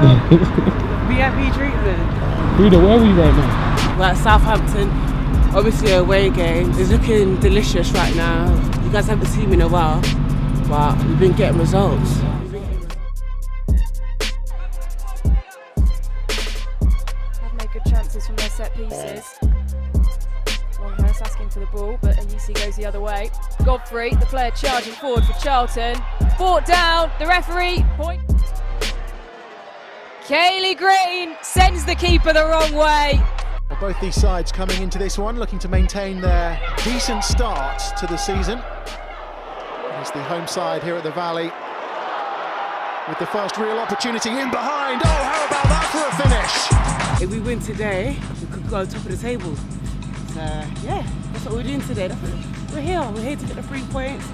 VIP treatment. Freda, where are we right now? We're at Southampton. Obviously a away game. It's looking delicious right now. You guys haven't seen me in a while, but we've been getting results. I've made good chances from their set pieces. Longhurst asking for the ball, but Ayisi goes the other way. Godfrey, the player charging forward for Charlton. Fought down, the referee, point. Kaylee Green sends the keeper the wrong way. Both these sides coming into this one, looking to maintain their decent start to the season. It's the home side here at the Valley, with the first real opportunity in behind. Oh, how about that for a finish? If we win today, we could go top of the table. So, yeah, that's what we're doing today. We're here to get the 3 points.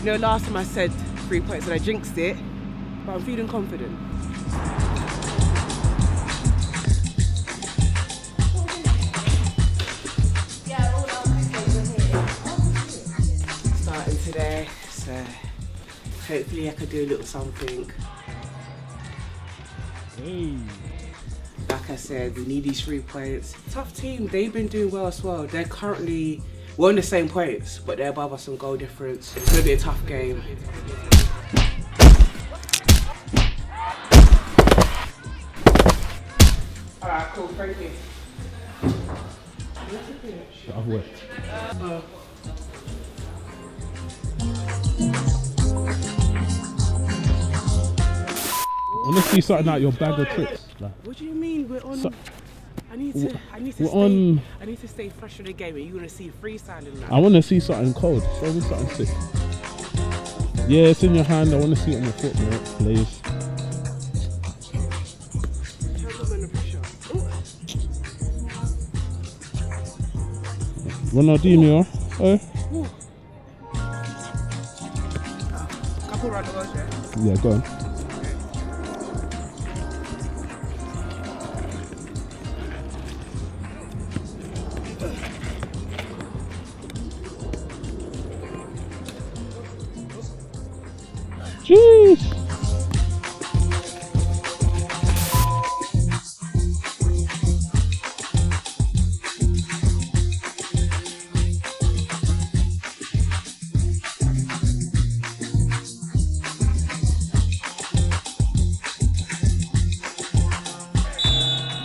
You know, last time I said 3 points and I jinxed it, but I'm feeling confident. Today, so hopefully I could do a little something. Hey. Like I said, we need these 3 points. Tough team, they've been doing well as well. They're currently, we're on the same points, but they're above us on goal difference. It's gonna be a tough game. Alright, cool, thank you. I've worked. Let's do something out your bag of tricks. Like, what do you mean? We're on. So, I need to stay fresh for the game. You want to see freestyle now? I want to see something cold. Show me something sick. Yeah, it's in your hand. I want to see it on your foot, mate. Please. Ronaldinho. Oh. Couple round the world, yeah. Yeah, go on. Jeez.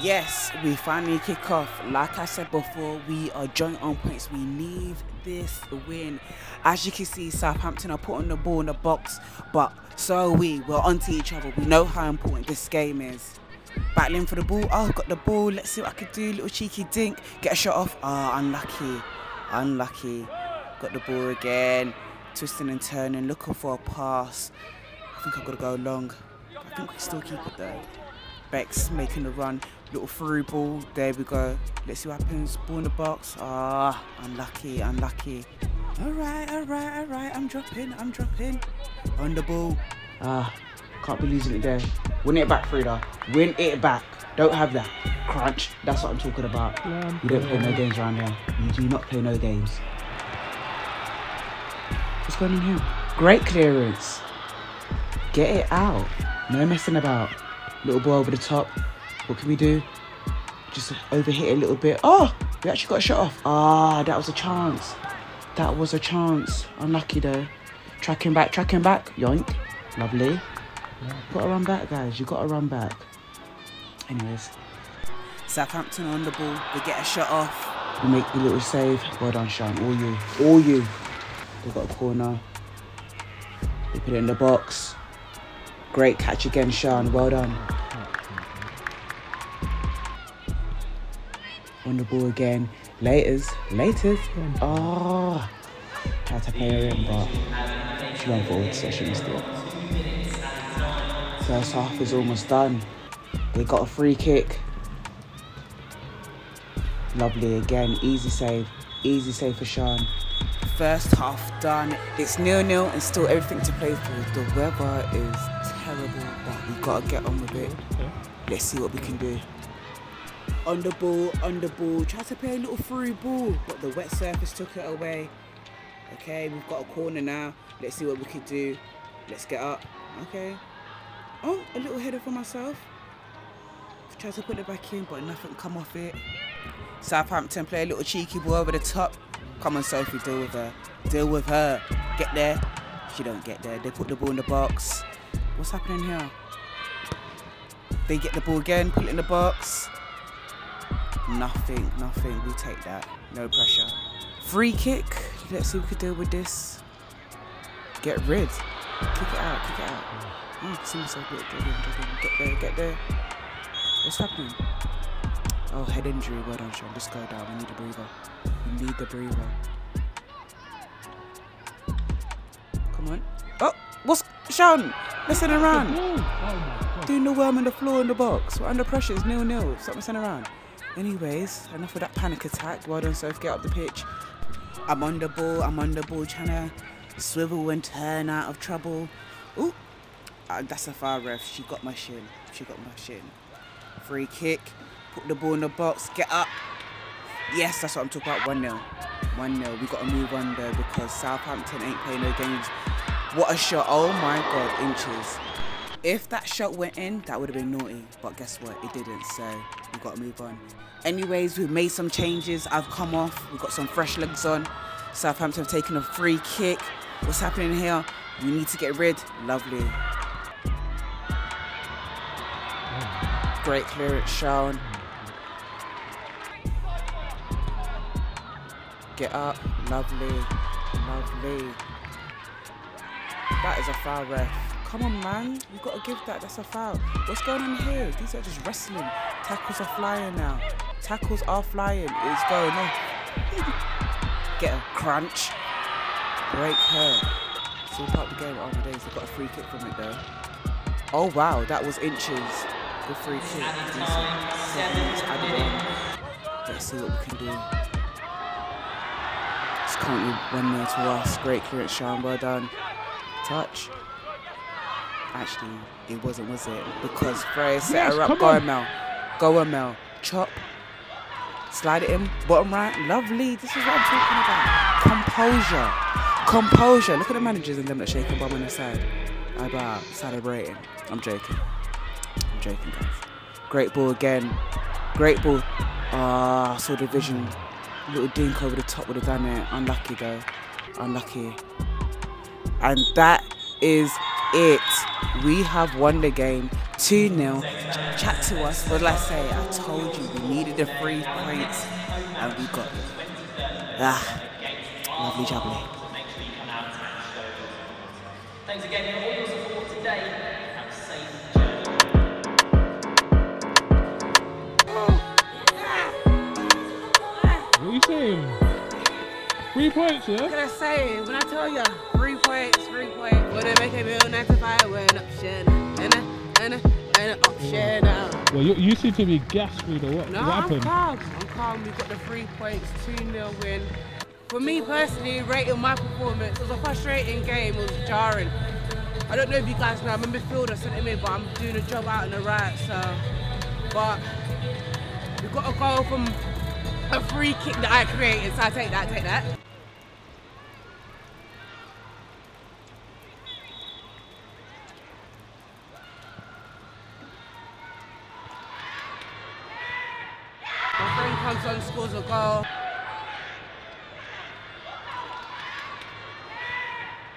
Yes, we finally kick off. Like I said before, we are joint on points. We need this win. As you can see, Southampton are putting the ball in the box, but so are we. We're onto each other. We know how important this game is. Battling for the ball. Oh, I've got the ball. Let's see what I can do. Little cheeky dink. Get a shot off. Oh, unlucky. Unlucky. Got the ball again. Twisting and turning. Looking for a pass. I think I've got to go long. I think we can still keep it though. Bex making the run. Little through ball, there we go. Let's see what happens. Ball in the box. Ah, unlucky, unlucky. Alright, alright, alright. I'm dropping. On the ball. Ah, can't be losing it there. Win it back, Freda. Win it back. Don't have that. Crunch. That's what I'm talking about. Yeah, you don't play no games around here. You do not play no games. What's going on here? Great clearance. Get it out. No messing about. Little ball over the top. What can we do? Just overhit it a little bit. Oh, we actually got a shot off. Ah, that was a chance. That was a chance. Unlucky though. Tracking back. Yoink. Lovely. Gotta run back, guys. You gotta run back. Anyways. Southampton on the ball. They get a shot off. We make the little save. Well done, Sean. All you. They've got a corner. They put it in the box. Great catch again, Sean. Well done. On the ball again. Laters. Oh, tried to play her in, but she went forward, so she missed it. First half is almost done. They got a free kick. Lovely again. Easy save for Sean. First half done. It's 0-0 and still everything to play for. The weather is terrible, but we've got to get on with it. Let's see what we can do. On the ball, try to play a little through ball, but the wet surface took it away. Okay, we've got a corner now. Let's see what we could do. Let's get up. Okay. Oh, a little header for myself. Tries to put it back in, but nothing come off it. Southampton play a little cheeky ball over the top. Come on, Sophie, deal with her. Deal with her. Get there. She don't get there. They put the ball in the box. What's happening here? They get the ball again, put it in the box. Nothing, nothing. We'll take that. No pressure. Free kick. Let's see if we can deal with this. Get rid. Kick it out, kick it out. Oh, seems so good. Get there, get there. What's happening? Oh, head injury. Well done, Sean. Just go down. We need a breather. We need the breather. Come on. Oh, what's... Sean, listen around. Oh, doing the worm on the floor in the box. We're under pressure. It's 0-0. Stop messing around. Anyways, enough of that panic attack. Well done, Soph. Get up the pitch. I'm on the ball. I'm on the ball. Trying to swivel and turn out of trouble. Ooh. That's a foul, ref. She got my shin. She got my shin. Free kick. Put the ball in the box. Get up. Yes, that's what I'm talking about. 1-0. 1-0. We've got to move on there because Southampton ain't playing no games. What a shot. Oh, my God. Inches. If that shot went in, that would have been naughty. But guess what? It didn't. So we've got to move on. Anyways, we've made some changes. I've come off. We've got some fresh legs on. Southampton have taken a free kick. What's happening here? We need to get rid. Lovely. Great clearance, Sean. Get up. Lovely. Lovely. That is a foul, ref. Come on, man. You've got to give that. That's a foul. What's going on here? These are just wrestling. Tackles are flying now. Tackles are flying. It's going on. Get a crunch. Break her. So we part the game on the day. So got a free kick from it, though. Oh, wow. That was inches. Good free kick. Let's see what we can do. It's currently 1-0 to us. Great clearance, Sean. Well done. Touch. Actually, it wasn't, was it? Because Freda, set her up. Go on, Mel. Go on, Mel. Chop. Slide it in. Bottom right. Lovely. This is what I'm talking about. Composure. Composure. Look at the managers and them that shake a bum on the side. I bow. Celebrating. I'm joking. I'm joking, guys. Great ball again. Great ball. Ah, I saw the vision. Little dink over the top would have done it. Unlucky though. Unlucky. And that is it. We have won the game. 2-0. Chat to us. What did I say? I told you we needed the 3 points. And we got it. Ah. Lovely jubbly. Thanks again for all your support today. Team. 3 points, yeah? What can I say? When I tell you 3 points, 3 points. Well, they make a real 9 to 5, we're an option. An option now. Well, you seem to be gassed, Freda. What happened? I'm calm. We got the 3 points, 2-0 win. For me personally, rating my performance, it was a frustrating game, it was jarring. I don't know if you guys know, I'm a midfielder, so but I'm doing a job out on the right, so. But we got a goal from a free kick that I created, so I take that, My friend comes on, scores a goal.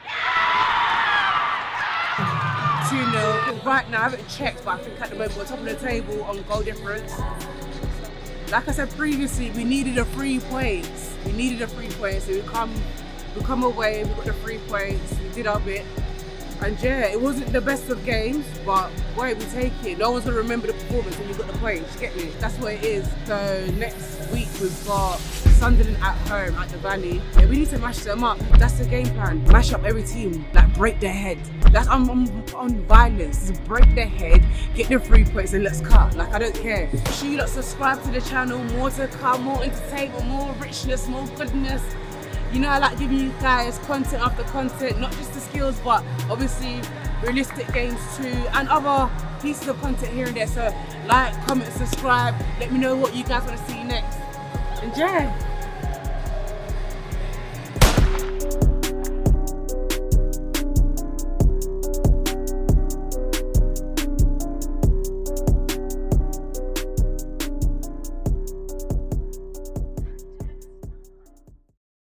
Yeah. 2-0. Right now, I haven't checked, but I think at the moment we're top of the table on goal difference. Like I said previously, we needed a 3 points. We needed a 3 points, so we come away, we got the 3 points, we did our bit. And yeah, it wasn't the best of games, but boy, we take it. No one's gonna remember the performance when you got the points, get me? That's what it is. So next week we've got Sunderland at home at the Valley. Yeah, we need to mash them up. That's the game plan. Mash up every team, like break their head. That's on violence. Just break their head, get the 3 points, and let's cut. Like I don't care. Make sure you lot subscribe to the channel. More to come, more entertainment, more richness, more goodness. You know, I like giving you guys content after content, not just the skills, but obviously realistic games too, and other pieces of content here and there. So like, comment, subscribe. Let me know what you guys want to see next. And yeah.